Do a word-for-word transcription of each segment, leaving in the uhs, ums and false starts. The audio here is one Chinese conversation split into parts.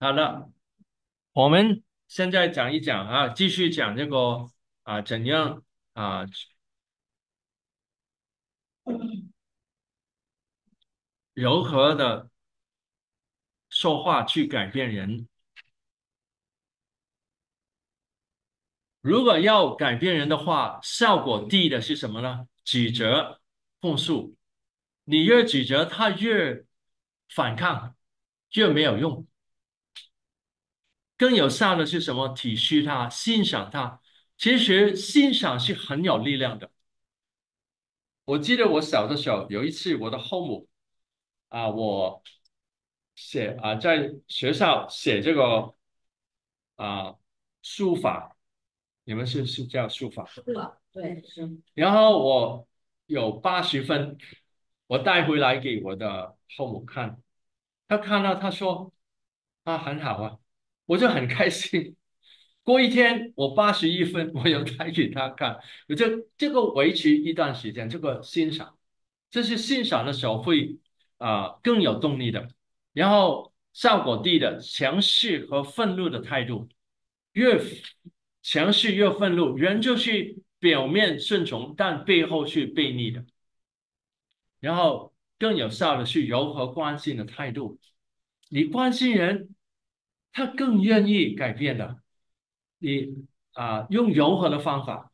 好了，我们现在讲一讲啊，继续讲这个啊，怎样啊？柔和的说话去改变人。如果要改变人的话，效果低的是什么呢？指责、控诉。你越指责他，越反抗，越没有用。更有效的是什么？体恤他，欣赏他。其实欣赏是很有力量的。我记得我小的时候，有一次我的后母啊，我写啊在学校写这个啊书法，你们是是叫书法？是吧？对，是。然后我有八十分，我带回来给我的后母看，她看到她说啊很好啊。我就很开心，过一天我八十一分，我又带给他看，我就这个维持一段时间，这个欣赏，这是欣赏的时候会啊、呃、更有动力的。然后效果低的强势和愤怒的态度，越强势越愤怒，人就是表面顺从，但背后是悖逆的。然后更有效的是柔和关心的态度，你关心人。他更愿意改变的，你啊、呃、用柔和的方法，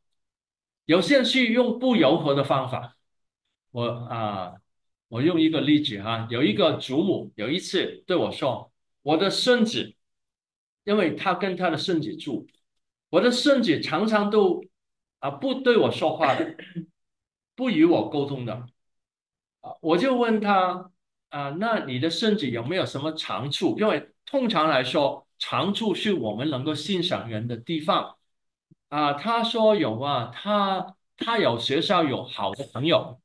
有些人是用不柔和的方法。我啊、呃，我用一个例子哈，有一个祖母有一次对我说：“我的孙子，因为他跟他的孙子住，我的孙子常常都啊、呃、不对我说话的，不与我沟通的。”我就问他啊、呃，那你的孙子有没有什么长处？因为通常来说，长处是我们能够欣赏人的地方啊。他说有啊，他他有学校有好的朋友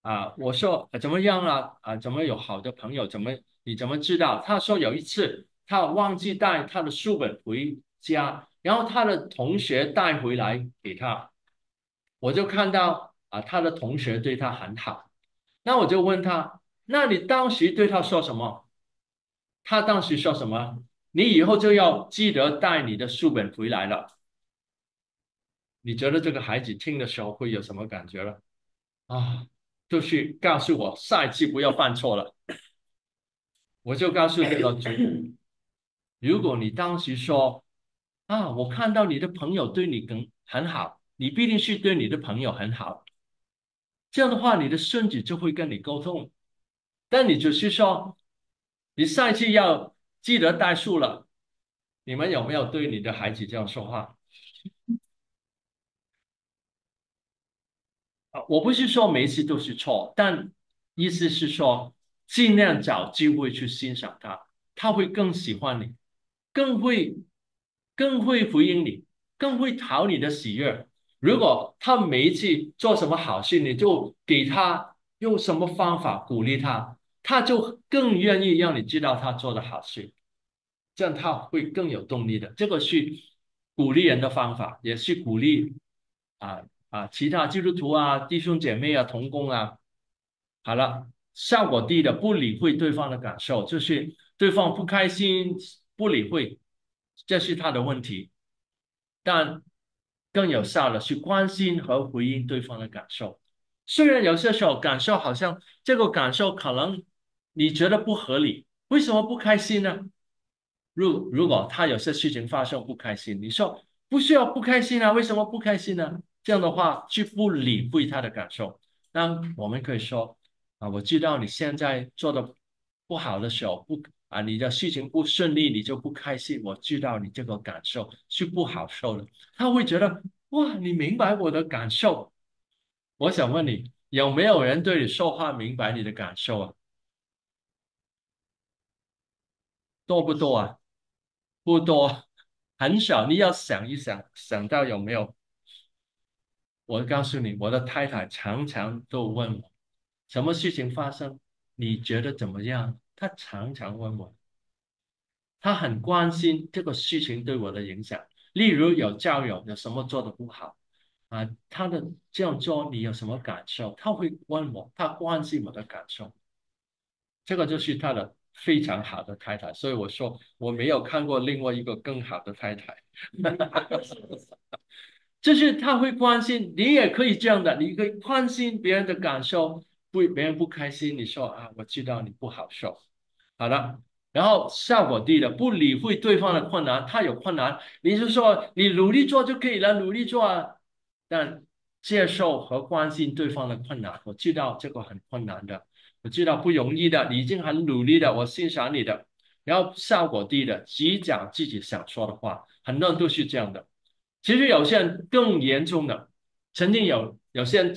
啊。我说、啊、怎么样啊？啊，怎么有好的朋友？怎么你怎么知道？他说有一次他忘记带他的书本回家，然后他的同学带回来给他。我就看到啊，他的同学对他很好，那我就问他，那你当时对他说什么？他当时说什么？你以后就要记得带你的书本回来了。你觉得这个孩子听的时候会有什么感觉呢？啊，就是告诉我下一次不要犯错了。我就告诉这个主母，如果你当时说啊，我看到你的朋友对你很很好，你必定是对你的朋友很好。这样的话，你的孙子就会跟你沟通。但你只是说。你下一次要记得带书了。你们有没有对你的孩子这样说话？啊，我不是说每次都是错，但意思是说，尽量找机会去欣赏他，他会更喜欢你，更会更会回应你，更会讨你的喜悦。如果他每一次做什么好事，你就给他用什么方法鼓励他。他就更愿意让你知道他做的好事，这样他会更有动力的。这个是鼓励人的方法，也是鼓励啊啊其他基督徒啊、弟兄姐妹啊、同工啊。好了，效果低的不理会对方的感受，就是对方不开心不理会，这是他的问题。但更有效的是关心和回应对方的感受。虽然有些时候感受好像这个感受可能你觉得不合理，为什么不开心呢？如如果他有些事情发生不开心，你说不需要不开心啊，为什么不开心呢？这样的话去不理会他的感受。那我们可以说啊，我知道你现在做的不好的时候，不啊你的事情不顺利，你就不开心。我知道你这个感受是不好受的，他会觉得哇，你明白我的感受。我想问你，有没有人对你说话明白你的感受啊？多不多啊？不多，很少。你要想一想，想到有没有？我告诉你，我的太太常常都问我，什么事情发生，你觉得怎么样？她常常问我，她很关心这个事情对我的影响。例如有教友有什么做得不好。啊，他的这样做你有什么感受？他会问我，他关心我的感受，这个就是他的非常好的太太，所以我说我没有看过另外一个更好的太太。就是他会关心你，也可以这样的，你可以关心别人的感受，不，别人不开心，你说啊，我知道你不好受，好了。然后效果低的，不理会对方的困难，他有困难，你就说你努力做就可以了，努力做啊。但接受和关心对方的困难，我知道这个很困难的，我知道不容易的，你已经很努力的，我欣赏你的。然后效果低的，只讲自己想说的话，很多人都是这样的。其实有些人更严重的，曾经有有些人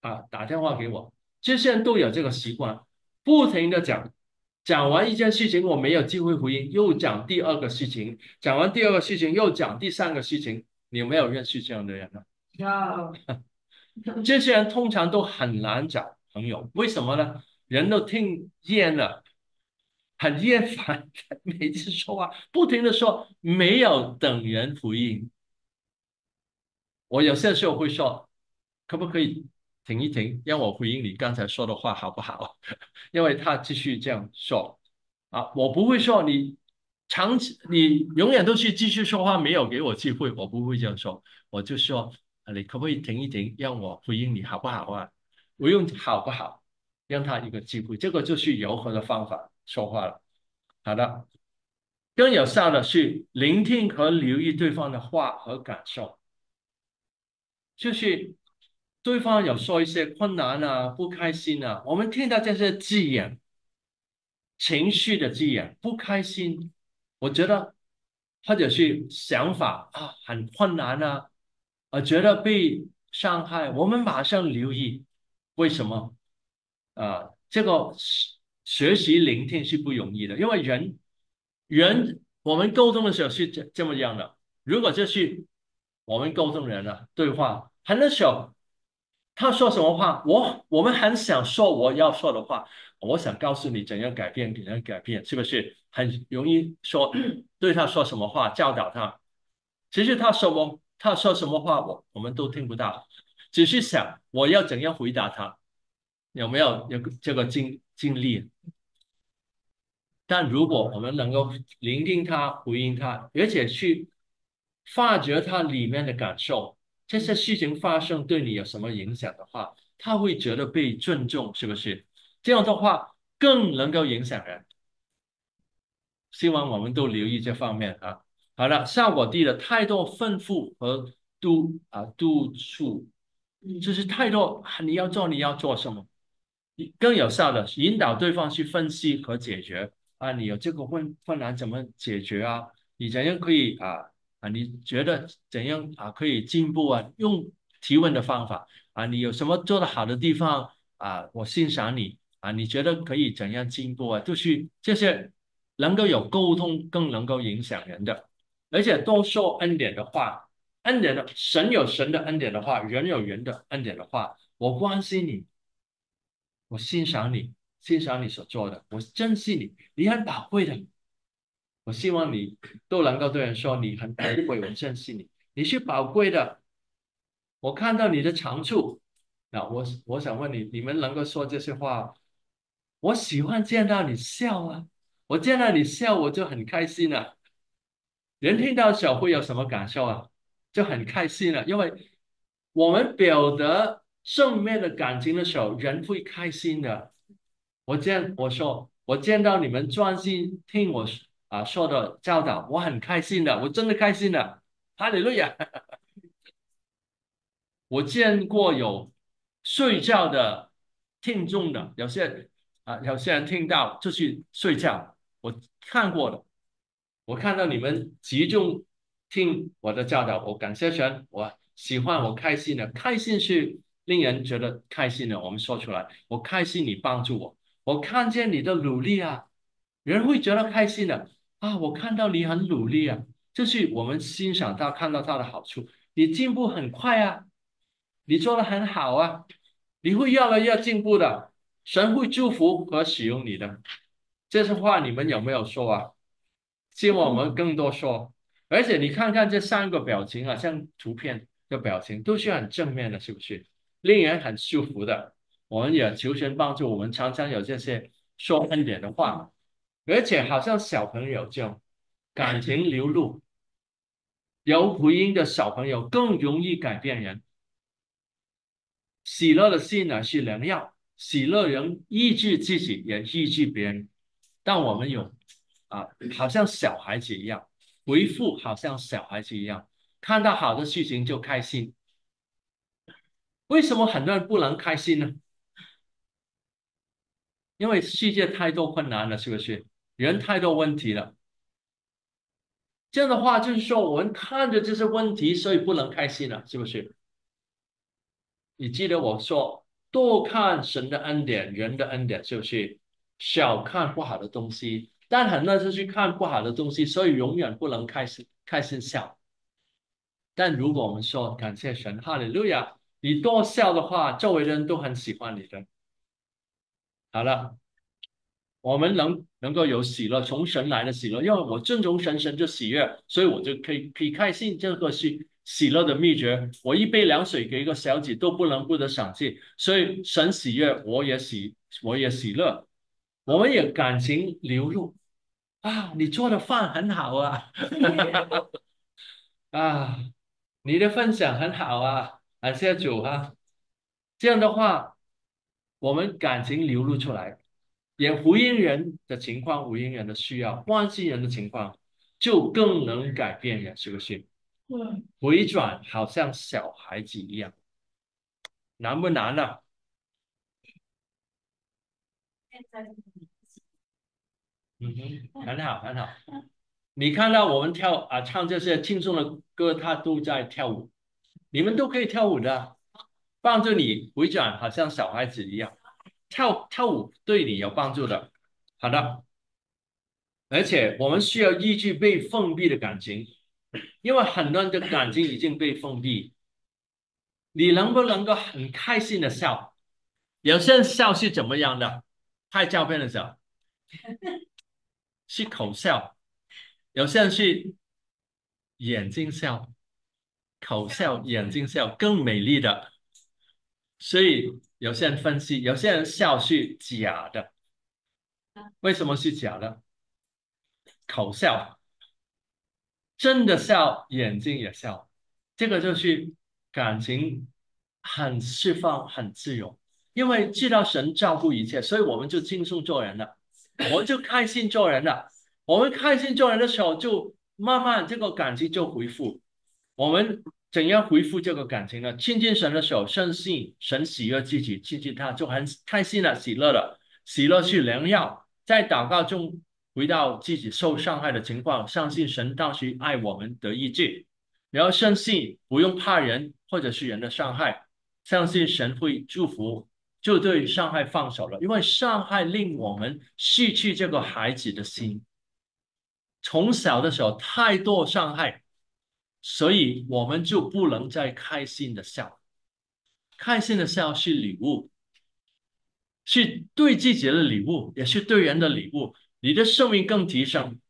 啊打电话给我，这些人都有这个习惯，不停的讲，讲完一件事情我没有机会回应，又讲第二个事情，讲完第二个事情又讲第三个事情，你有没有认识这样的人呢？有，这些人通常都很难找朋友，为什么呢？人都听厌了。很厌烦，每次说话不停的说，没有等人回应。我有些时候会说，可不可以停一停，让我回应你刚才说的话，好不好？因为他继续这样说，啊，我不会说你长，你永远都去继续说话，没有给我机会，我不会这样说，我就说，你可不可以停一停，让我回应你，好不好啊？我用好不好，让他一个机会，这个就是柔和的方法。说话了，好的，更有效的是聆听和留意对方的话和感受，就是对方有说一些困难啊、不开心啊，我们听到这些字眼、情绪的字眼，不开心，我觉得或者是想法啊很困难啊，我觉得被伤害，我们马上留意，为什么？啊、呃，这个是。学习聆听是不容易的，因为人人我们沟通的时候是这这么样的。如果就是我们沟通人啊对话，很多时候他说什么话，我我们很想说我要说的话，我想告诉你怎样改变，怎样改变，是不是很容易说对他说什么话教导他？其实他说我他说什么话，我我们都听不到，只是想我要怎样回答他。有没有有这个经经历？但如果我们能够聆听他、回应他，而且去发掘他里面的感受，这些事情发生对你有什么影响的话，他会觉得被尊重，是不是？这样的话更能够影响人。希望我们都留意这方面啊。好了，效果低的太多吩咐和督啊督促，就是太多你要做你要做什么。更有效的引导对方去分析和解决啊，你有这个困困难怎么解决啊？你怎样可以啊啊？你觉得怎样啊可以进步啊？用提问的方法啊，你有什么做得好的地方啊？我欣赏你啊，你觉得可以怎样进步啊？就是这些能够有沟通，更能够影响人的，而且多说恩典的话，恩典的神有神的恩典的话，人有人的恩典的话，我关心你。我欣赏你，欣赏你所做的，我珍惜你，你很宝贵的。我希望你都能够对人说你很宝贵，我珍惜你，你是宝贵的。我看到你的长处，那我我想问你，你们能够说这些话？我喜欢见到你笑啊，我见到你笑我就很开心了、啊。人听到笑会有什么感受啊？就很开心了、啊，因为我们表达。正面的感情的时候，人会开心的。我见我说，我见到你们专心听我啊说的教导，我很开心的，我真的开心的，哈利路亚！我见过有睡觉的听众的，有些啊有些人听到就去睡觉，我看过的。我看到你们集中听我的教导，我感谢神，我喜欢，我开心的，开心是。令人觉得开心的，我们说出来。我开心你帮助我，我看见你的努力啊，人会觉得开心的啊。我看到你很努力啊，就是我们欣赏他，看到他的好处。你进步很快啊，你做得很好啊，你会越来越进步的。神会祝福和使用你的。这些话你们有没有说啊？希望我们更多说。而且你看看这三个表情啊，像图片的表情都是很正面的，是不是？令人很舒服的，我们也求神帮助我们。常常有这些说恩典的话，而且好像小朋友这样感情流露，有福音的小朋友更容易改变人。喜乐的心呢是良药，喜乐人抑制自己，也抑制别人。但我们有啊，好像小孩子一样，回复好像小孩子一样，看到好的事情就开心。 为什么很多人不能开心呢？因为世界太多困难了，是不是？人太多问题了。这样的话，就是说我们看着这些问题，所以不能开心了，是不是？你记得我说，多看神的恩典，人的恩典，是不是？少看不好的东西，但很多人去看不好的东西，所以永远不能开心，开心笑。但如果我们说感谢神，哈利路亚。 你多笑的话，周围人都很喜欢你的。好了，我们能能够有喜乐，从神来的喜乐，因为我尊重神，神就喜悦，所以我就可以可以开心。这个是喜乐的秘诀。我一杯凉水给一个小姐都不能不得赏析，所以神喜悦，我也喜，我也喜乐，我们也感情流露啊！你做的饭很好啊，啊，你的分享很好啊。 感谢主啊，这样的话，我们感情流露出来，也回应人的情况，回应人的需要，关心人的情况，就更能改变人，是不是？嗯，回转好像小孩子一样，难不难啊？嗯哼，很好，很好。你看到我们跳啊，唱这些轻松的歌，他都在跳舞。 你们都可以跳舞的，帮助你回转，好像小孩子一样，跳跳舞对你有帮助的。好的，而且我们需要抑制被封闭的感情，因为很多人的感情已经被封闭。你能不能够很开心的笑？有些人笑是怎么样的？拍照片的时候是口笑，有些人是眼睛笑。 口笑、眼睛笑更美丽的，所以有些人分析，有些人笑是假的。为什么是假的？口笑，真的笑，眼睛也笑，这个就是感情很释放、很自由，因为知道神照顾一切，所以我们就轻松做人了，我们就开心做人了。我们开心做人的时候，就慢慢这个感情就恢复。 我们怎样回复这个感情呢？亲近神的时候，深信神喜悦自己，亲近他就很开心了，喜乐了。喜乐是良药，在祷告中回到自己受伤害的情况，相信神当时爱我们得医治，然后深信不用怕人或者是人的伤害，相信神会祝福，就对伤害放手了，因为伤害令我们失去这个孩子的心。从小的时候太多伤害。 所以我们就不能再开心的笑，开心的笑是礼物，是对自己的礼物，也是对人的礼物。你的生命更提升，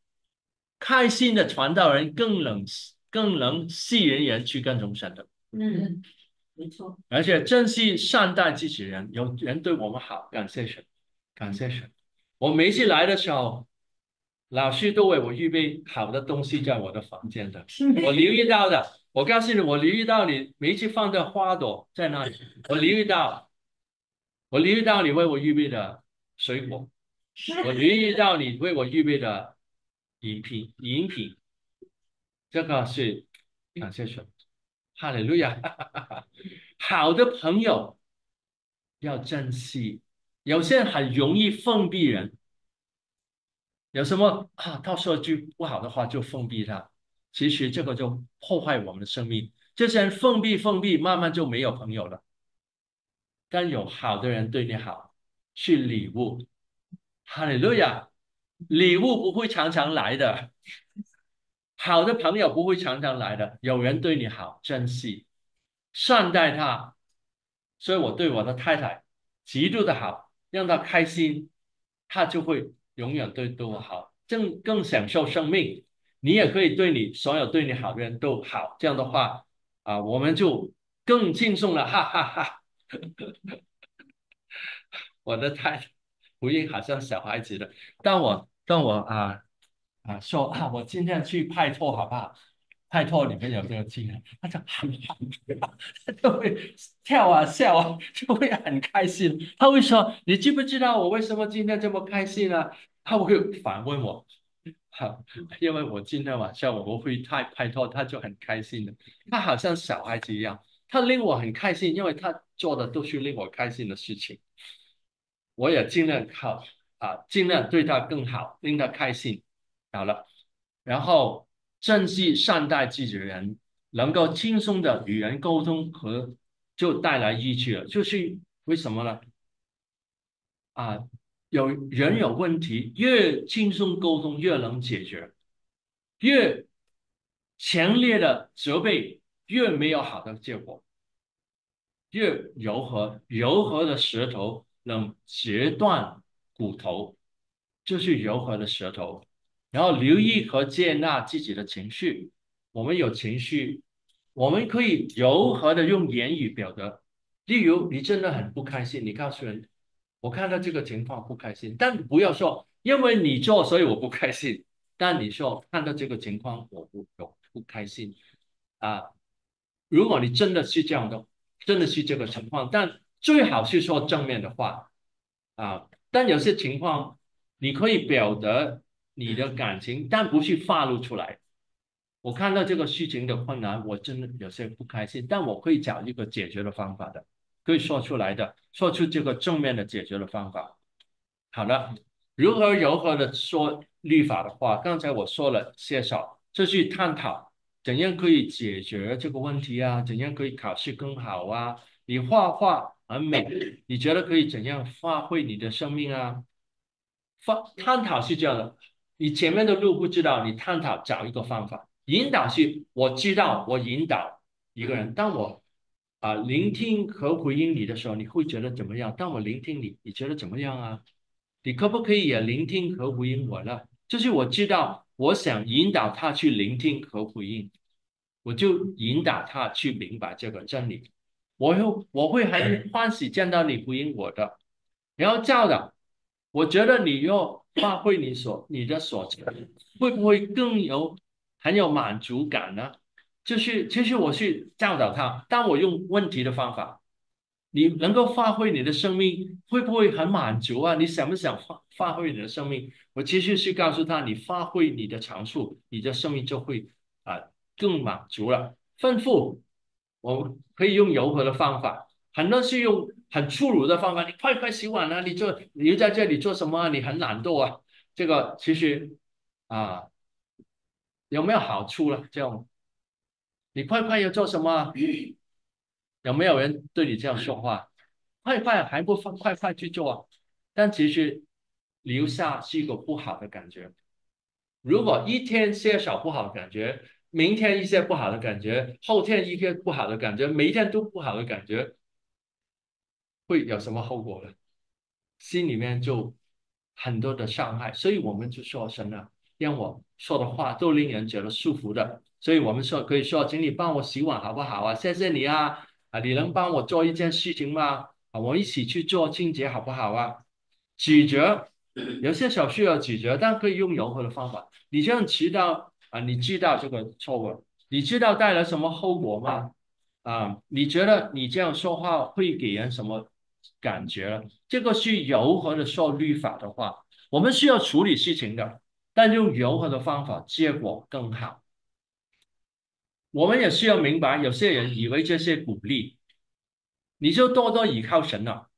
开心的传道人更能更能吸引人去跟从神的。嗯，没错。而且珍惜善待自己人，有人对我们好，感谢神，感谢神。我每次来的时候。 老师都为我预备好的东西在我的房间的，我留意到的。我告诉你，我留意到你每一次放的花朵在那里，我留意到，我留意到你为我预备的水果，我留意到你为我预备的饮品，饮品，这个是感谢神，哈利路亚！好的朋友要珍惜，有些人很容易封闭人。 有什么啊？他说句不好的话就封闭他，其实这个就破坏我们的生命。这些人封闭封闭，慢慢就没有朋友了。但有好的人对你好，是礼物。哈利路亚！礼物不会常常来的，好的朋友不会常常来的。有人对你好，珍惜、善待他。所以我对我的太太极度的好，让她开心，她就会。 永远对对我好，更更享受生命。你也可以对你所有对你好的人都好，这样的话啊，我们就更轻松了，哈哈哈。我的太福音好像小孩子的。当我当我啊啊说啊，我今天去派托好不好？派托你们有没有听啊？他就很他就会跳啊笑啊，就会很开心。他会说：你知不知道我为什么今天这么开心啊？他会反问我。 好，因为我今天晚上我不会太拍拖，他就很开心的。他好像小孩子一样，他令我很开心，因为他做的都是令我开心的事情。我也尽量靠啊，尽量对他更好，令他开心。好了，然后珍惜善待自己的人，能够轻松的与人沟通和就带来益处了。就是为什么呢？啊。 有人有问题，越轻松沟通越能解决，越强烈的责备越没有好的结果，越柔和柔和的舌头能截断骨头，就是柔和的舌头。然后留意和接纳自己的情绪，我们有情绪，我们可以柔和的用言语表达。例如，你真的很不开心，你告诉人。 我看到这个情况不开心，但你不要说因为你做所以我不开心。但你说看到这个情况我不我不开心啊。如果你真的是这样的，真的是这个情况，但最好是说正面的话啊。但有些情况你可以表达你的感情，但不是发露出来。我看到这个事情的困难，我真的有些不开心，但我可以找一个解决的方法的。 可以说出来的，说出这个正面的解决的方法。好了，如何柔和的说律法的话，刚才我说了些少，就去探讨怎样可以解决这个问题啊，怎样可以考试更好啊？你画画很美，你觉得可以怎样发挥你的生命啊？发探讨是这样的，你前面的路不知道，你探讨找一个方法。引导是我知道，我引导一个人，当我。 啊，聆听和回应你的时候，你会觉得怎么样？当我聆听你，你觉得怎么样啊？你可不可以也聆听和回应我呢？就是我知道，我想引导他去聆听和回应，我就引导他去明白这个真理。我会我会很欢喜见到你回应我的，然后教导。我觉得你要发挥你所你的所长，会不会更有很有满足感呢？ 就是其实我去教导他，但我用问题的方法，你能够发挥你的生命，会不会很满足啊？你想不想发发挥你的生命？我其实是告诉他，你发挥你的长处，你的生命就会啊、呃、更满足了。吩咐，我可以用柔和的方法，很多是用很粗鲁的方法，你快快洗碗啊！你做你在这里做什么啊？你很懒惰啊！这个其实啊、呃、有没有好处呢？这样。 你快快要做什么？有没有人对你这样说话？快快还不快快去做啊！但其实留下是一个不好的感觉。如果一天些少不好的感觉，明天一些不好的感觉，后天一些不好的感觉，每一天都不好的感觉，会有什么后果呢？心里面就很多的伤害。所以我们就说神啊，让我说的话都令人觉得舒服的。 所以我们说可以说，请你帮我洗碗好不好啊？谢谢你啊！啊，你能帮我做一件事情吗？啊，我们一起去做清洁好不好啊？咀嚼，有些小需要咀嚼，但可以用柔和的方法。你这样知道啊，你知道这个错误，你知道带来什么后果吗？啊，你觉得你这样说话会给人什么感觉呢？这个是柔和的说律法的话，我们需要处理事情的，但用柔和的方法，结果更好。 我们也需要明白，有些人以为这些鼓励，你就多多倚靠神了。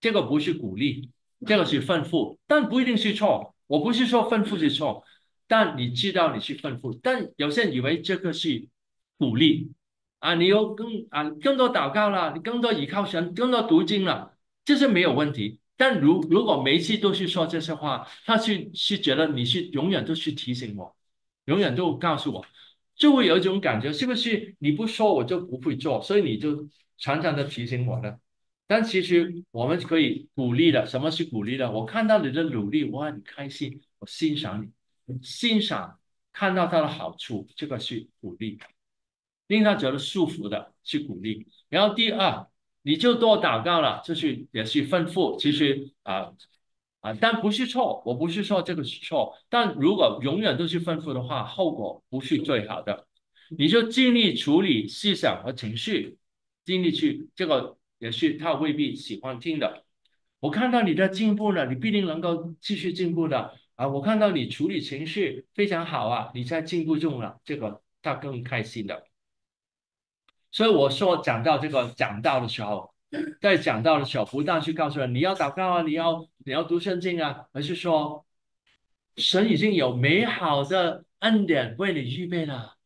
这个不是鼓励，这个是吩咐，但不一定是错。我不是说吩咐是错，但你知道你是吩咐。但有些人以为这个是鼓励啊，你有更啊更多祷告了，你更多倚靠神，更多读经了，这是没有问题。但如如果每次都是说这些话，他是是觉得你是永远都是提醒我，永远都告诉我。 就会有一种感觉，是不是你不说我就不会做，所以你就常常的提醒我呢？但其实我们可以鼓励的，什么是鼓励呢？我看到你的努力，我很开心，我欣赏你，欣赏看到他的好处，这个是鼓励，令他觉得舒服的是鼓励。然后第二，你就多祷告了，这是也是吩咐。其实啊啊、呃，但不是错，我不是说这个是错。但如果永远都是吩咐的话，后果不是最好的。你就尽力处理思想和情绪，尽力去，这个也是他未必喜欢听的。我看到你的进步了，你必定能够继续进步的啊！我看到你处理情绪非常好啊，你在进步中了，这个他更开心的。 所以我说，讲到这个讲道的时候，在讲道的时候，不但去告诉人你要祷告啊，你要你要读圣经啊，而是说，神已经有美好的恩典为你预备了。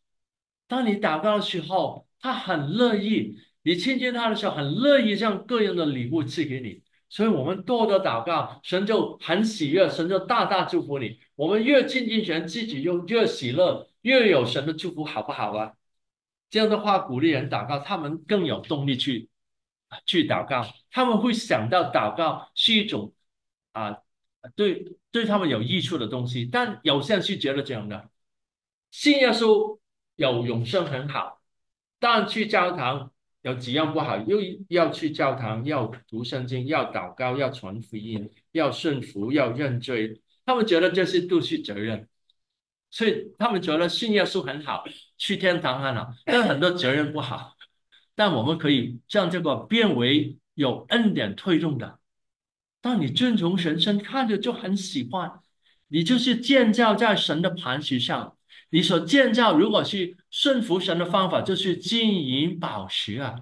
当你祷告的时候，他很乐意；你亲近他的时候，很乐意将各样的礼物赐给你。所以，我们多多祷告，神就很喜悦，神就大大祝福你。我们越亲近神，自己就越喜乐，越有神的祝福，好不好啊？ 这样的话，鼓励人祷告，他们更有动力去去祷告。他们会想到祷告是一种啊，对对他们有益处的东西。但有些人是觉得这样的：信耶稣有永生很好，但去教堂有几样不好，又要去教堂，要读圣经，要祷告，要传福音，要顺服，要认罪。他们觉得这些都是责任。 所以他们觉得信耶稣很好，去天堂很好，但很多责任不好。但我们可以将这个变为有恩典推动的。当你遵从神圣，看着就很喜欢。你就是建造在神的磐石上。你所建造，如果是顺服神的方法，就是金银宝石啊。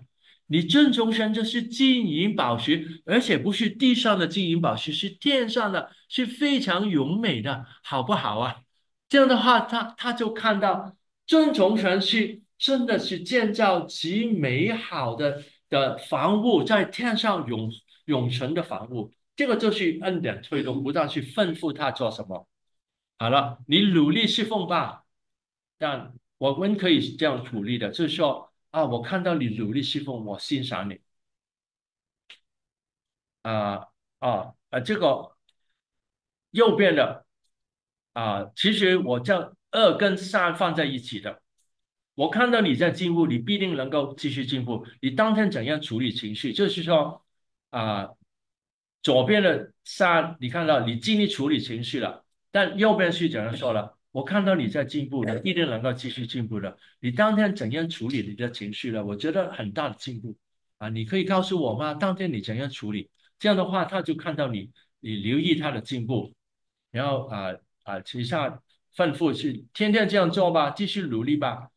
你遵从神就是金银宝石，而且不是地上的金银宝石，是天上的，是非常优美的，好不好啊？ 这样的话，他他就看到遵从神是真的是建造极美好的的房屋，在天上永永存的房屋。这个就是恩典推动，不断去吩咐他做什么。好了，你努力侍奉吧。但我们可以这样鼓励的，就是说啊，我看到你努力侍奉，我欣赏你。啊啊啊！这个右边的。 啊，其实我将二跟三放在一起的。我看到你在进步，你必定能够继续进步。你当天怎样处理情绪？就是说，啊，左边的三，你看到你尽力处理情绪了，但右边是怎样说了？我看到你在进步，你必定能够继续进步的。你当天怎样处理你的情绪了？我觉得很大的进步啊！你可以告诉我吗？当天你怎样处理？这样的话，他就看到你，你留意他的进步，然后啊。 啊，其下吩咐是天天这样做吧，继续努力吧。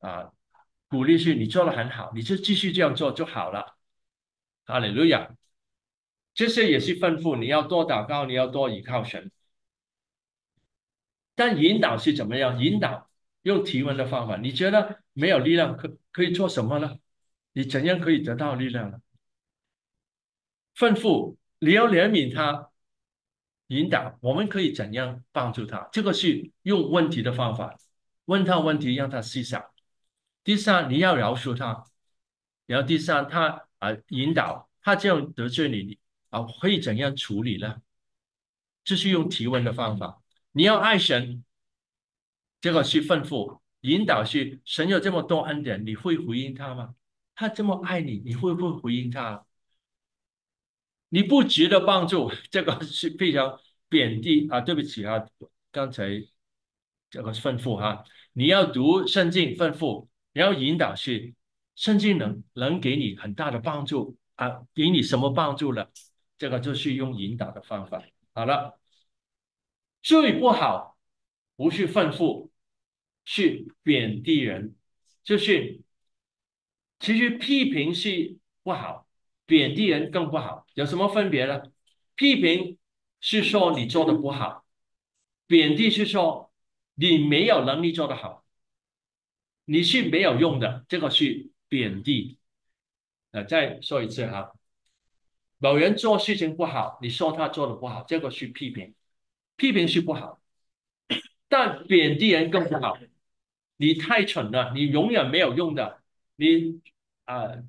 啊，鼓励是你做得很好，你就继续这样做就好了。哈利路亚！这些也是吩咐，你要多祷告，你要多倚靠神。但引导是怎么样？引导用提问的方法。你觉得没有力量，可可以做什么呢？你怎样可以得到力量呢？吩咐，你要怜悯他。 引导我们可以怎样帮助他？这个是用问题的方法，问他问题，让他思想。第三，你要饶恕他。然后第三，他啊引导他这样得罪你啊，可以怎样处理呢？这是用提问的方法。你要爱神，这个是吩咐，引导是神有这么多恩典，你会回应他吗？他这么爱你，你会不会回应他？ 你不值得帮助，这个是非常贬低啊！对不起啊，刚才这个吩咐哈、啊，你要读圣经吩咐，然后引导是圣经能能给你很大的帮助啊，给你什么帮助了？这个就是用引导的方法。好了，最不好不是吩咐，是贬低人，就是其实批评是不好。 贬低人更不好，有什么分别呢？批评是说你做的不好，贬低是说你没有能力做得好，你是没有用的，这个是贬低。呃，再说一次哈，某人做事情不好，你说他做的不好，这个是批评，批评是不好，但贬低人更不好，你太蠢了，你永远没有用的，你。 啊、呃，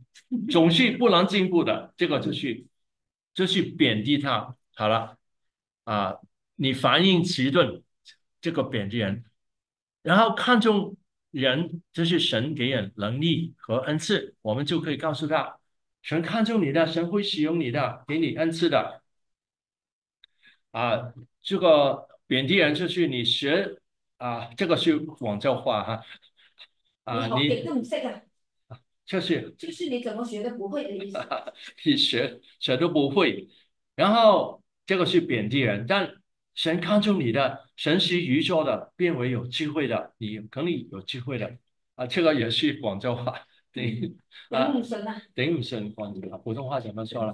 总是不能进步的，这个就是就是贬低他。好了，啊、呃，你反应迟钝，这个贬低人，然后看重人，就是神给人能力和恩赐，我们就可以告诉他，神看重你的，神会使用你的，给你恩赐的。啊，这个本地人就是你学啊，这个是广州话哈。啊，你學極都唔識啊！就是就是你怎么学都不会的意思。你学学都不会，然后这个是本地人，但神看重你的，神是宇宙的，变为有智慧的，你肯定有智慧的。啊，这个也是广州话。 顶顶唔顺啊！顶唔顺，广州普通话怎么说呢？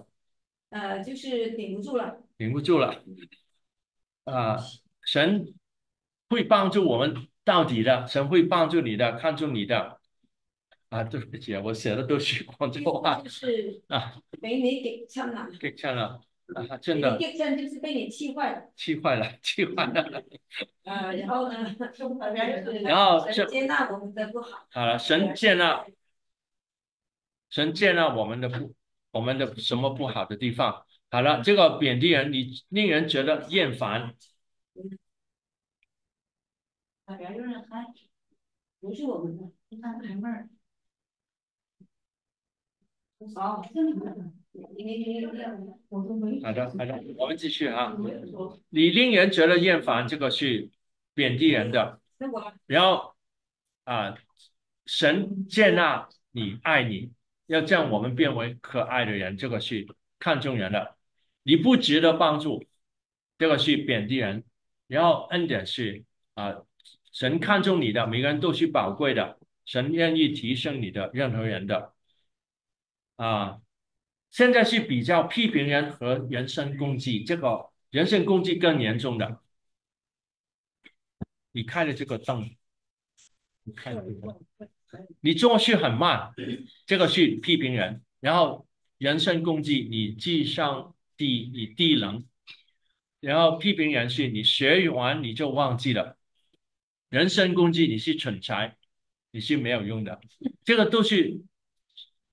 呃，就是顶不住了。顶不住了。啊、呃，神会帮助我们到底的，神会帮助你的，看重你的。啊，对不起，我写的都是广州话。就是啊，被你给呛了。给呛了。 啊，真的，地震就是被你气坏了，气坏了，气坏了。呃，然后呢，然后神接纳我们的不好。好了，神接纳，神接纳我们的不，我们的什么不好的地方？好了，这个贬低人，你令人觉得厌烦。啊，然后呢，还不是我们的，一般排妹儿。哦，真的。 好的，好的，我们继续啊。你令人觉得厌烦，这个是贬低人的。然后啊，神接纳你，爱你，要这样我们变为可爱的人，这个是看重人的。你不值得帮助，这个是贬低人。然后恩典是啊，神看重你的，每个人都是宝贵的，神愿意提升你的任何人的啊。 现在是比较批评人和人身攻击，这个人身攻击更严重的。你开了这个灯，你开了这个灯，你做事很慢，这个是批评人。然后人身攻击，你智商低，你低能。然后批评人是你学完你就忘记了，人身攻击你是蠢材，你是没有用的。这个都是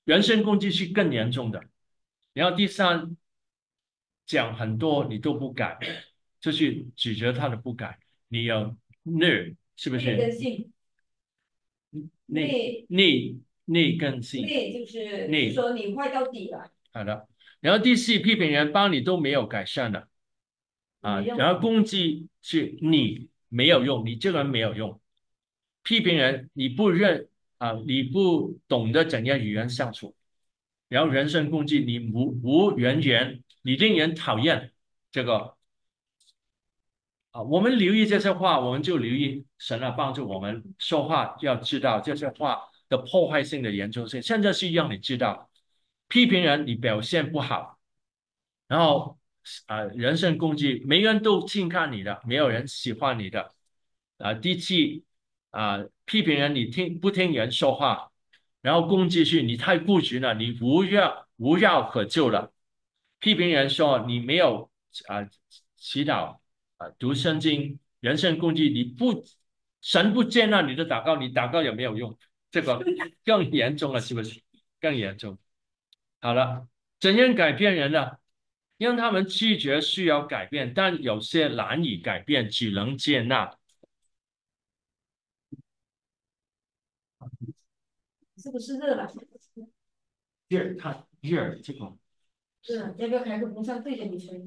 人身攻击是更严重的。 然后第三，讲很多你都不改，就是指责他的不改，你有内是不是？内根性。内内内根性。内就是内说你坏到底了。好的。然后第四，批评人帮你都没有改善的，啊，然后攻击是你没有用，你这个人没有用，批评人你不认啊，你不懂得怎样与人相处。 然后人身攻击，你无无人缘，你令人讨厌。这个啊，我们留意这些话，我们就留意神啊，帮助我们说话，要知道这些话的破坏性的严重性。现在是让你知道，批评人你表现不好，然后啊，人身攻击，每个人都轻看你的，没有人喜欢你的。啊，第七啊，批评人你听不听人说话？ 然后攻击是你太固执了，你无药无药可救了。批评人说你没有啊、呃、祈祷啊、呃、读圣经，人身攻击你不神不接纳你的祷告，你祷告也没有用，这个更严重了，是不是？更严重。好了，怎样改变人呢？让他们拒绝需要改变，但有些难以改变，只能接纳。 是不是热了？热，它热这个。是，要不要开个风扇对着你吹？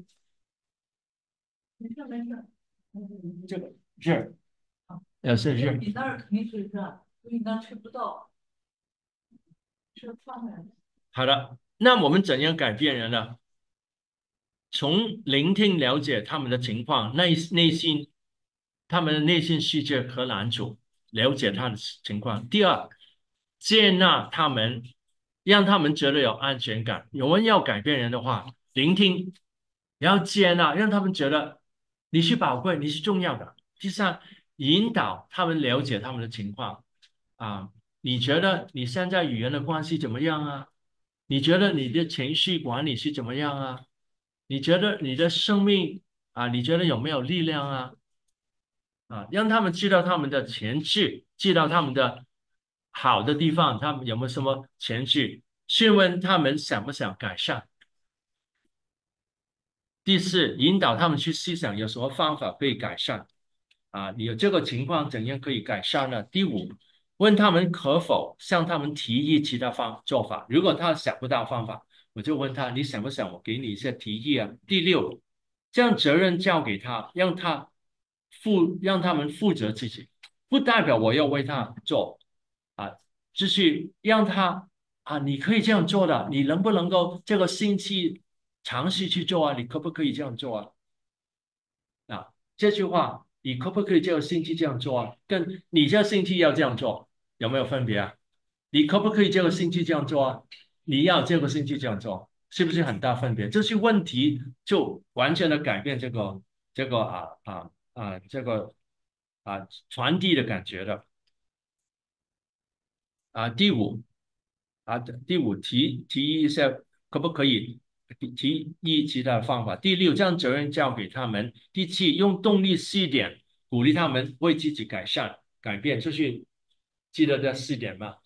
没事没事。嗯，这个热。要是热。你那儿肯定是热，你那吹不到。是放凉。好的，那我们怎样改变人呢？从聆听了解他们的情况，内内心，他们的内心世界和难处，了解他的情况。第二。 接纳他们，让他们觉得有安全感。有人要改变人的话，聆听，然后接纳，让他们觉得你是宝贵，你是重要的。第三，引导他们了解他们的情况。啊，你觉得你现在与人的关系怎么样啊？你觉得你的情绪管理是怎么样啊？你觉得你的生命啊，你觉得有没有力量啊？啊，让他们知道他们的前置，知道他们的。 好的地方，他们有没有什么前置？询问他们想不想改善。第四，引导他们去思想有什么方法可以改善。啊，你有这个情况怎样可以改善呢？第五，问他们可否向他们提议其他方做法。如果他想不到方法，我就问他，你想不想我给你一些提议啊？第六，将责任交给他，让他负让他们负责自己，不代表我要为他做啊，就是让他啊，你可以这样做的，你能不能够这个星期尝试去做啊？你可不可以这样做啊？啊，这句话。你可不可以这个星期这样做啊？跟你这个星期要这样做有没有分别啊？你可不可以这个星期这样做啊？你要这个星期这样做，是不是很大分别？这些问题就完全的改变这个这个啊啊啊这个啊传递的感觉的。啊，第五啊第五提提议一下，可不可以？提议其他的方法。第六，将责任交给他们。第七，用动力试点，鼓励他们为自己改善、改变。就是记得这四点吗？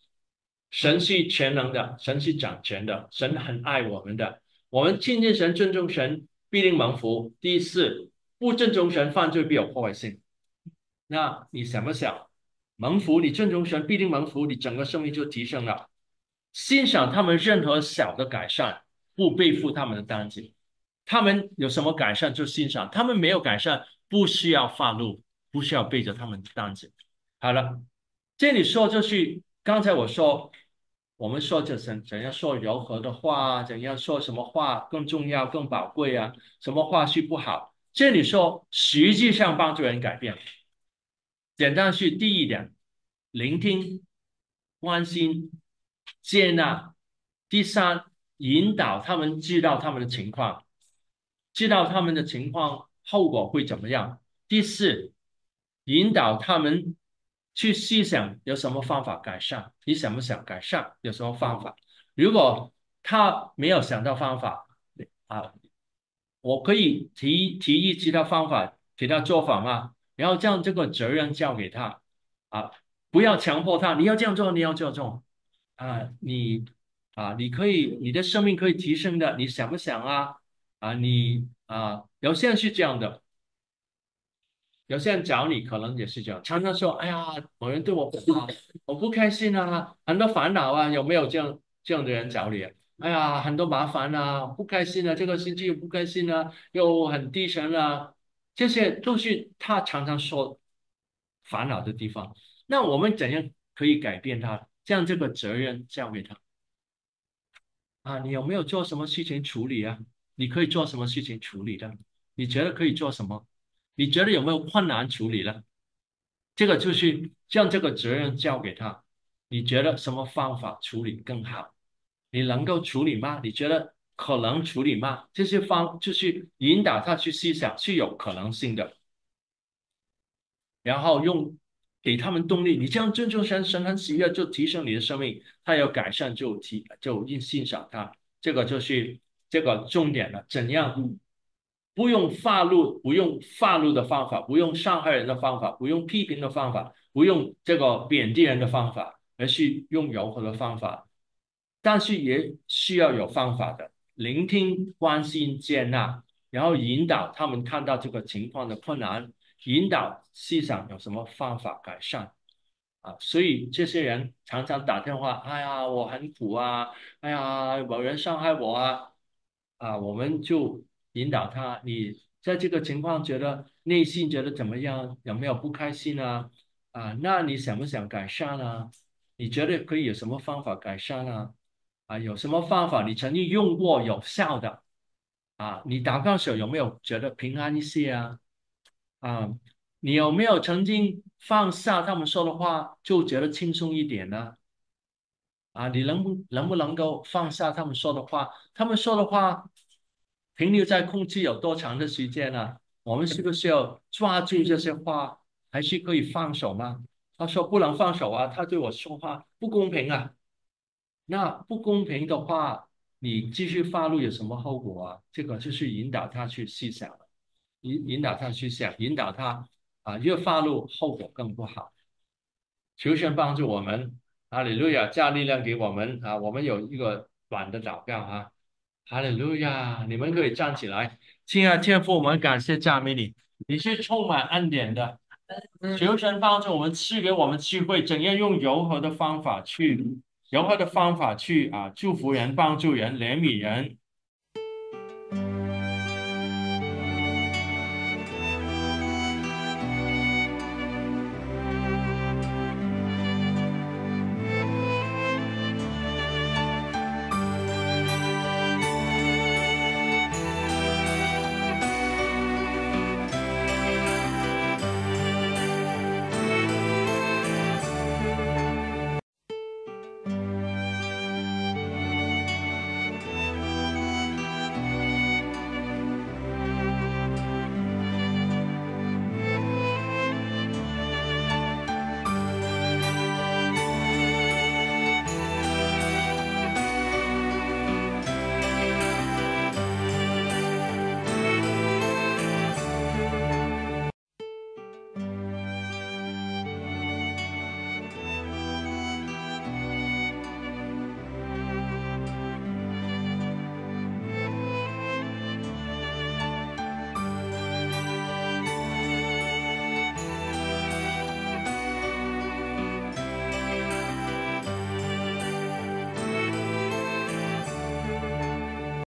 神是全能的，神是掌权的，神很爱我们的。我们亲近神、尊重神，必定蒙福。第四，不尊重神，犯罪必有破坏性。那你想不想蒙福？你尊重神，必定蒙福，你整个生命就提升了。欣赏他们任何小的改善。不背负他们的担子，他们有什么改善就欣赏，他们没有改善不需要发怒，不需要背着他们的担子。好了，这里说就是刚才我说，我们说这怎怎样说柔和的话，怎样说什么话更重要、更宝贵啊？什么话是不好？这里说实际上帮助人改变，简单是第一点，聆听、关心、接纳；第三。引导他们知道他们的情况，知道他们的情况后果会怎么样。第四，引导他们去思想有什么方法改善，你想不想改善？有什么方法？如果他没有想到方法啊，我可以提提议其他方法，其他做法吗？然后将这个责任交给他啊，不要强迫他，你要这样做，你要这样做啊，你。啊，你可以，你的生命可以提升的，你想不想啊？啊，你啊，有些人是这样的，有些人找你可能也是这样，常常说，哎呀，某人对我不好，我不开心啊，很多烦恼啊，有没有这样这样的人找你？哎呀，很多麻烦啊，不开心啊，这个星期又不开心啊，又很低沉啊，这些都是他常常说烦恼的地方。那我们怎样可以改变他？将这个责任交给他。啊，你有没有做什么事情处理啊？你可以做什么事情处理的？你觉得可以做什么？你觉得有没有困难处理了？这个就是将这个责任交给他。你觉得什么方法处理更好？你能够处理吗？你觉得可能处理吗？这些方就是引导他去思想是有可能性的，然后用给他们动力。你这样尊重神，神很喜悦，就提升你的生命。他有改善就提就欣赏他，这个就是这个重点了。怎样不用发怒，不用发怒的方法，不用伤害人的方法，不用批评的方法，不用这个贬低人的方法，而是用柔和的方法。但是也需要有方法的，聆听、关心、接纳，然后引导他们看到这个情况的困难。引导思想有什么方法改善啊？所以这些人常常打电话，哎呀，我很苦啊，哎呀，有人伤害我啊，啊，我们就引导他，你在这个情况觉得内心觉得怎么样？有没有不开心啊？啊，那你想不想改善啊？你觉得可以有什么方法改善啊？啊，有什么方法你曾经用过有效的？啊，你祷告时有没有觉得平安一些啊？啊，你有没有曾经放下他们说的话，就觉得轻松一点呢？啊，你能不能不能够放下他们说的话？他们说的话停留在空气有多长的时间呢？我们是不是要抓住这些话，还是可以放手吗？他说不能放手啊，他对我说话不公平啊。那不公平的话，你继续发怒有什么后果啊？这个就是引导他去思想了。引引导他去想，引导他啊，越发怒后果更不好。求神帮助我们，哈利路亚，加力量给我们啊！我们有一个短的祷告啊，哈利路亚！你们可以站起来，亲爱的天父，我们感谢赞美你，你是充满恩典的，求神帮助我们赐给我们智慧，怎样用柔和的方法去柔和的方法去啊祝福人、帮助人、怜悯人